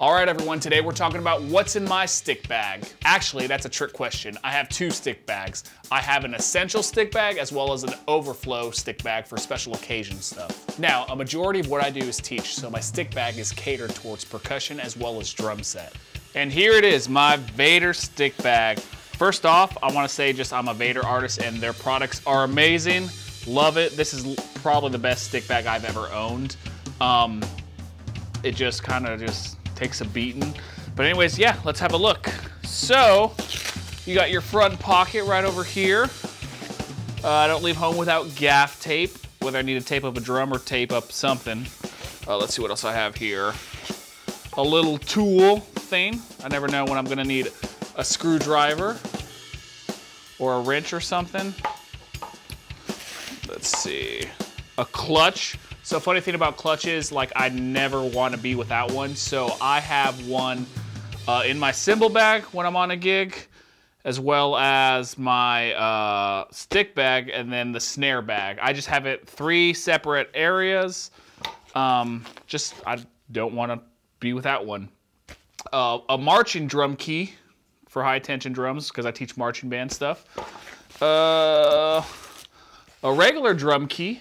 All right, everyone, today we're talking about what's in my stick bag. Actually, that's a trick question. I have two stick bags. I have an essential stick bag as well as an overflow stick bag for special occasion stuff. Now, a majority of what I do is teach, so my stick bag is catered towards percussion as well as drum set. And here it is, my Vater stick bag. First off, I wanna say just I'm a Vater artist and their products are amazing. Love it. This is probably the best stick bag I've ever owned. It just kinda just takes a beating. But anyways, yeah, let's have a look. So, you got your front pocket right over here. I don't leave home without gaff tape, whether I need to tape up a drum or tape up something. Let's see what else I have here. A little tool thing. I never know when I'm gonna need a screwdriver or a wrench or something. Let's see, a clutch. So funny thing about clutches, like I never want to be without one. So I have one in my cymbal bag when I'm on a gig, as well as my stick bag and then the snare bag. I just have it three separate areas. Just I don't want to be without one. A marching drum key for high tension drums because I teach marching band stuff. A regular drum key.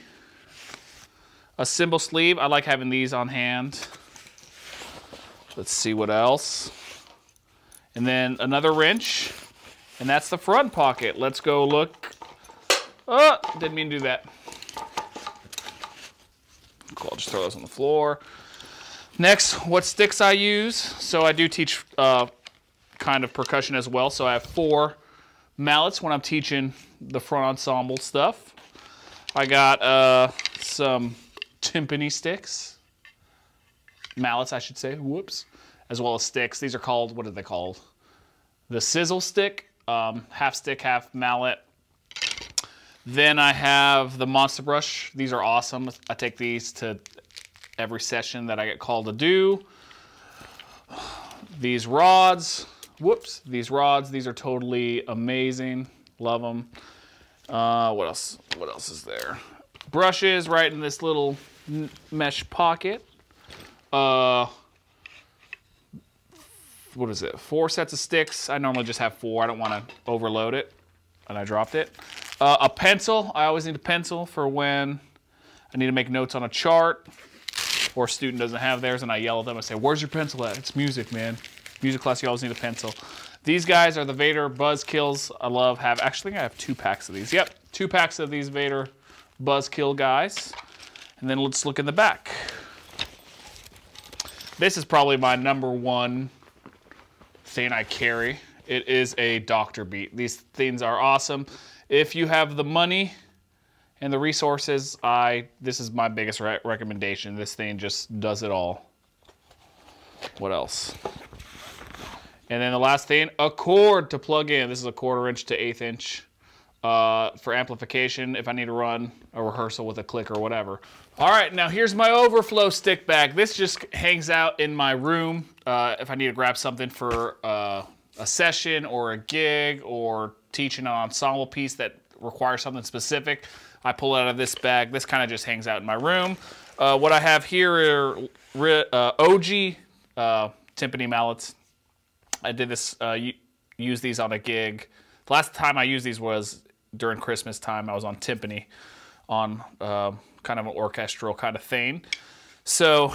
A cymbal sleeve, I like having these on hand. Let's see what else. And then another wrench, and that's the front pocket. Let's go look. Oh, didn't mean to do that. Cool, I'll just throw those on the floor. Next, what sticks I use. So I do teach kind of percussion as well, so I have four mallets when I'm teaching the front ensemble stuff. I got some timpani sticks, mallets I should say, whoops, as well as sticks. These are called, what are they called? The sizzle stick, half stick, half mallet. Then I have the Monster Brush. These are awesome. I take these to every session that I get called to do. These rods, whoops, these rods, these are totally amazing. Love them. What else is there? Brushes right in this little mesh pocket. What is it? Four sets of sticks. I normally just have four. I don't want to overload it, and I dropped it. A pencil. I always need a pencil for when I need to make notes on a chart or a student doesn't have theirs, and I yell at them. I say, "Where's your pencil at?" It's music, man. Music class, you always need a pencil. These guys are the Vater Buzzkills. I love have. Actually, I have 2 packs of these. Yep, 2 packs of these Vater Buzzkill guys. And then let's look in the back. This is probably my #1 thing I carry. It is a Doctor Beat. These things are awesome. If you have the money and the resources, this is my biggest recommendation. This thing just does it all. What else? And then the last thing, a cord to plug in. This is a 1/4 inch to 1/8 inch. For amplification if I need to run a rehearsal with a click or whatever. All right, now here's my overflow stick bag. This just hangs out in my room if I need to grab something for a session or a gig or teaching an ensemble piece that requires something specific. I pull it out of this bag. This kind of just hangs out in my room. What I have here are OG timpani mallets. I did this, use these on a gig. The last time I used these was during Christmas time. I was on timpani on kind of an orchestral kind of thing. So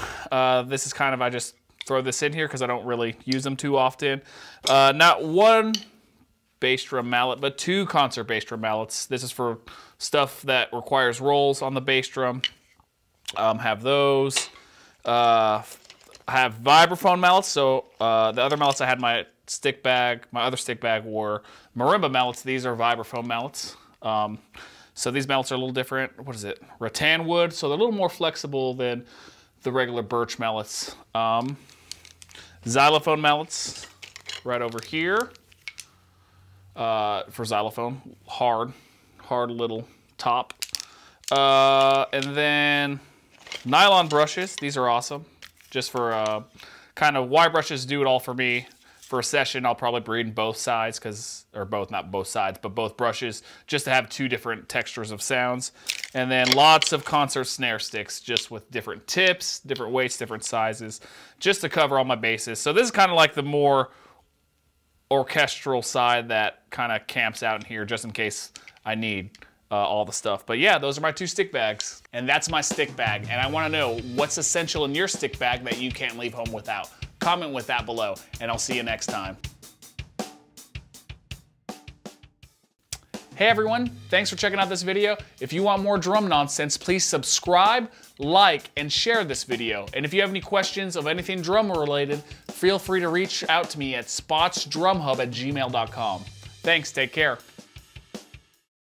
this is kind of, I just throw this in here because I don't really use them too often. Not one bass drum mallet, but 2 concert bass drum mallets. This is for stuff that requires rolls on the bass drum. Have those. I have vibraphone mallets. So the other mallets I had in my stick bag, my other stick bag were marimba mallets. These are vibraphone mallets. So these mallets are a little different. What is it? Rattan wood. So they're a little more flexible than the regular birch mallets. Xylophone mallets right over here for xylophone. Hard little top. And then nylon brushes. These are awesome. Just for kind of wire brushes do it all for me. For a session, I'll probably breed both sides because, or both, not both sides, but both brushes, just to have 2 different textures of sounds. And then lots of concert snare sticks, just with different tips, different weights, different sizes, just to cover all my bases. So this is kind of like the more orchestral side that kind of camps out in here, just in case I need all the stuff. But yeah, those are my two stick bags. And that's my stick bag. And I want to know what's essential in your stick bag that you can't leave home without. Comment with that below, and I'll see you next time. Hey everyone, thanks for checking out this video. If you want more drum nonsense, please subscribe, like, and share this video. And if you have any questions of anything drum related, feel free to reach out to me at spotsdrumhub@gmail.com. Thanks, take care.